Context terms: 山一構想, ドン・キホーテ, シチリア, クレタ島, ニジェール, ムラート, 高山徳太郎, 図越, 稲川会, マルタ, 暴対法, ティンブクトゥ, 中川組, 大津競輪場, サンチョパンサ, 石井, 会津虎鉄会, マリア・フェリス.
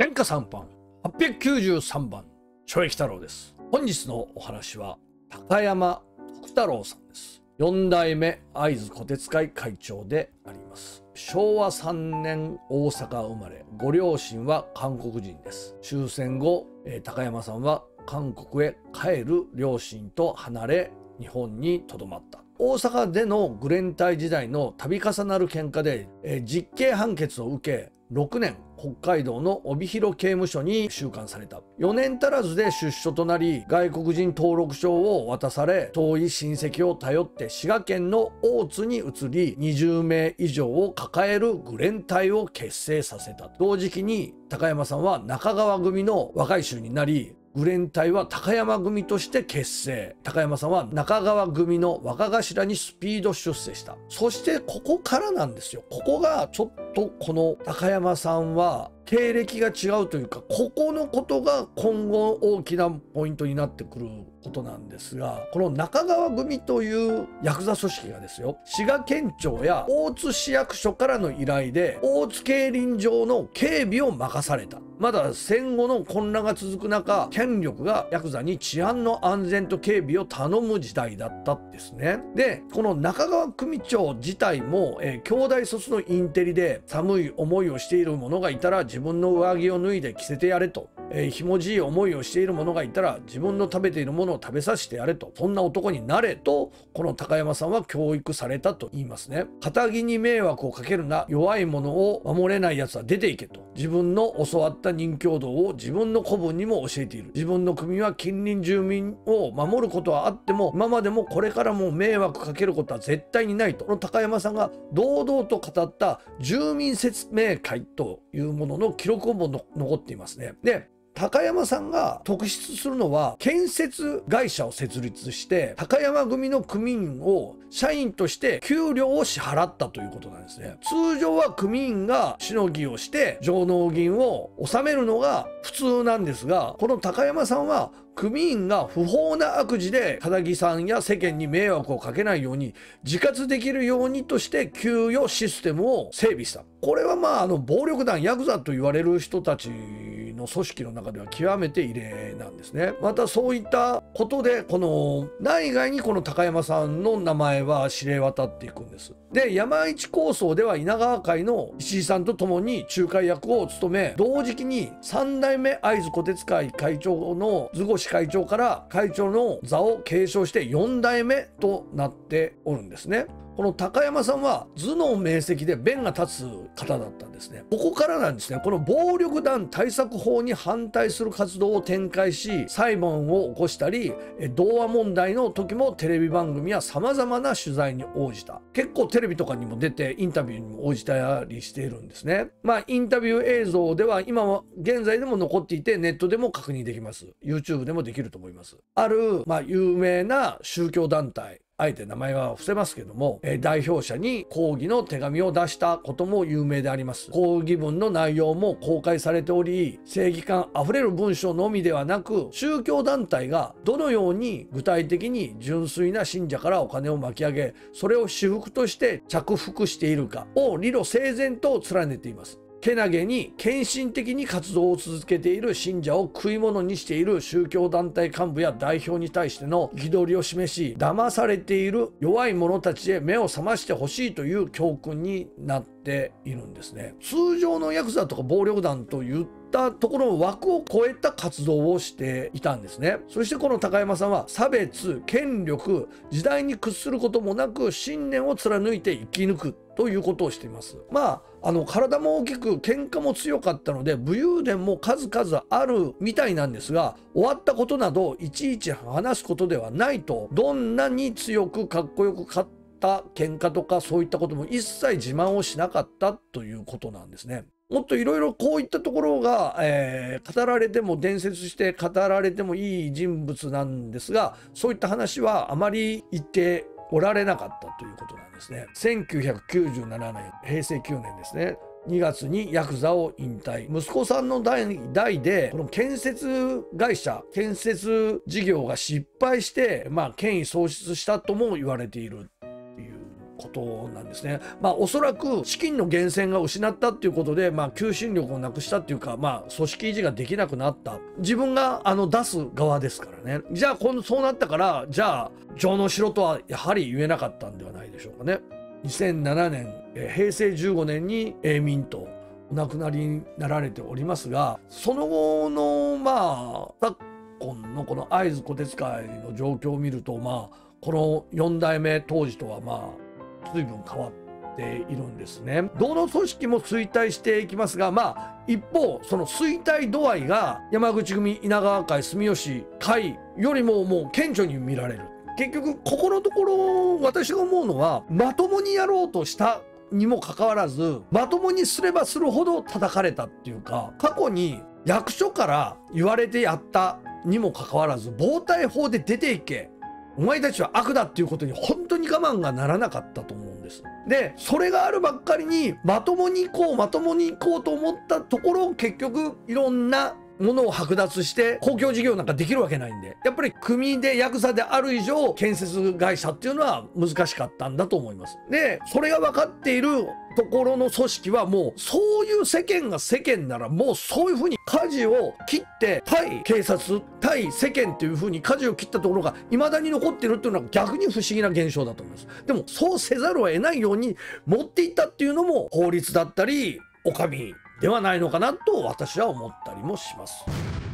天下三番893番諸益太郎です。本日のお話は高山徳太郎さんです。4代目会津虎鉄会会長であります。昭和3年大阪生まれ、ご両親は韓国人です。終戦後、高山さんは韓国へ帰る両親と離れ、日本に留まった。大阪での愚連隊時代の度重なる喧嘩で、実刑判決を受け、6年北海道の帯広刑務所に収監された。4年足らずで出所となり、外国人登録証を渡され、遠い親戚を頼って滋賀県の大津に移り、20名以上を抱える愚連隊を結成させた。同時期に高山さんは中川組の若い衆になり、愚連隊は高山組として結成。高山さんは中川組の若頭にスピード出世した。そしてここからなんですよ。ここがちょっとこの高山さんは経歴が違うというか、ここのことが今後大きなポイントになってくることなんですが、この中川組というヤクザ組織がですよ、滋賀県庁や大津市役所からの依頼で大津競輪場の警備を任された。まだ戦後の混乱が続く中、権力がヤクザに治安の安全と警備を頼む時代だったんですね。で、この中川組長自体も、兄弟卒のインテリで、寒い思いをしている者がいたら自分の上着を脱いで着せてやれと、ひもじい思いをしている者がいたら自分の食べているものを食べさせてやれと、そんな男になれと、この高山さんは教育されたと言いますね。堅気に迷惑をかけるな、弱い者を守れないやつは出ていけと、自分の教わった任教道を自分の子分にも教えている。自分の組は近隣住民を守ることはあっても、今までもこれからも迷惑かけることは絶対にないと、この高山さんが堂々と語った住民説明会というものの記録も残っていますね。で、高山さんが特筆するのは、建設会社を設立して高山組の組員を社員として給料を支払ったということなんですね。通常は組員がしのぎをして上納金を納めるのが普通なんですが、この高山さんは組員が不法な悪事で堅気さんや世間に迷惑をかけないように自活できるようにとして給与システムを整備した。これは暴力団ヤクザと言われる人たちの組織の中では極めて異例なんですね。またそういったことで、この内外にこの高山さんの名前は知れ渡っていくんです。で、山一構想では稲川会の石井さんと共に仲介役を務め、同時期に3代目会津虎鉄会会長の図越会長から会長の座を継承して4代目となっておるんですね。この高山さんは頭脳明晰で弁が立つ方だったんですね。ここからなんですね。この暴力団対策法に反対する活動を展開し、裁判を起こしたり、童話問題の時もテレビ番組や様々な取材に応じた。結構テレビとかにも出てインタビューにも応じたりしているんですね。インタビュー映像では今は現在でも残っていて、ネットでも確認できます。YouTube でもできると思います。ある有名な宗教団体、あえて名前は伏せますけども、代表者に抗議の手紙を出したことも有名であります。抗議文の内容も公開されており、正義感あふれる文章のみではなく、宗教団体がどのように具体的に純粋な信者からお金を巻き上げ、それを私服として着服しているかを理路整然と連ねています。けなげに献身的に活動を続けている信者を食い物にしている宗教団体幹部や代表に対しての憤りを示し、騙されている弱い者たちへ目を覚ましてほしいという教訓になっているんですね。通常のヤクザとか暴力団というところの枠を超えた活動をしていたんですね。そしてこの高山さんは差別、権力、時代に屈することもなく信念を貫いて生き抜くということをしています。体も大きく喧嘩も強かったので武勇伝も数々あるみたいなんですが、終わったことなどいちいち話すことではないと、どんなに強くかっこよく勝った喧嘩とかそういったことも一切自慢をしなかったということなんですね。もっといろいろこういったところが、語られても伝説して語られてもいい人物なんですが、そういった話はあまり言っておられなかったということなんですね。1997年、平成9年ですね。2月にヤクザを引退。息子さんの代でこの建設会社、建設事業が失敗して、権威喪失したとも言われている。ことなんですね。まあおそらく資金の源泉が失ったっていうことで、まあ求心力をなくしたっていうか、まあ組織維持ができなくなった、自分が出す側ですからね。じゃあ今度そうなったから、じゃあ上納しろとはやはり言えなかったんではないでしょうかね。2007年平成15年に永民とお亡くなりになられておりますが、その後のまあ昨今のこの会津虎鉄会の状況を見ると、まあこの4代目当時とはまあ随分変わっているんですね。どの組織も衰退していきますが、まあ一方その衰退度合いが山口組、稲川会、住吉会よりももう顕著に見られる。結局ここのところ私が思うのは、まともにやろうとしたにもかかわらず、まともにすればするほど叩かれたっていうか、過去に役所から言われてやったにもかかわらず、暴対法で出ていけ、お前たちは悪だっていうことに本当に我慢がならなかったと思うんです。でそれがあるばっかりに、まともに行こうと思ったところ、結局いろんなものを剥奪して公共事業なんかできるわけないんで、やっぱり組でヤクザである以上建設会社っていうのは難しかったんだと思います。でそれが分かっているところの組織は、もうそういう世間が世間なら、もうそういうふうに舵を切って対警察対世間っていうふうに舵を切ったところが未だに残ってるっていうのは、逆に不思議な現象だと思います。でもそうせざるを得ないように持っていったっていうのも、法律だったりお上ではないのかなと私は思ったりもします。